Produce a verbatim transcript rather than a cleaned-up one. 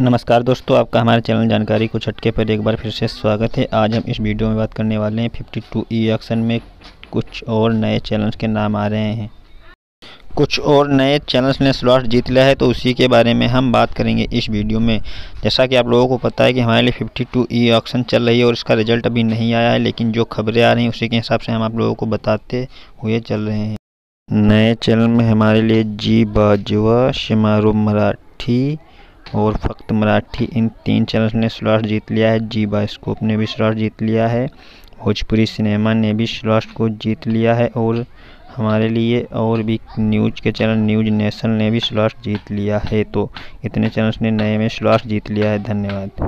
नमस्कार दोस्तों, आपका हमारे चैनल जानकारी कुछ हटके पर एक बार फिर से स्वागत है। आज हम इस वीडियो में बात करने वाले हैं बावन ई ऑक्शन में कुछ और नए चैनल्स के नाम आ रहे हैं। कुछ और नए चैनल्स ने स्लॉट जीत लिया है तो उसी के बारे में हम बात करेंगे इस वीडियो में। जैसा कि आप लोगों को पता है कि हमारे लिए बावन ई ऑक्शन चल रही है और इसका रिजल्ट अभी नहीं आया है, लेकिन जो खबरें आ रही हैं उसी के हिसाब से हम आप लोगों को बताते हुए चल रहे हैं। नए चैनल में हमारे लिए जी बाजारो मराठी और फक्त मराठी, इन तीन चैनल्स ने स्लॉट जीत लिया है। जी बास्कोप ने भी स्लॉट जीत लिया है, भोजपुरी सिनेमा ने भी स्लॉट को जीत लिया है और हमारे लिए और भी न्यूज़ के चैनल न्यूज़ नेशन ने भी स्लॉट जीत लिया है। तो इतने चैनल्स ने नए में स्लॉट जीत लिया है। धन्यवाद।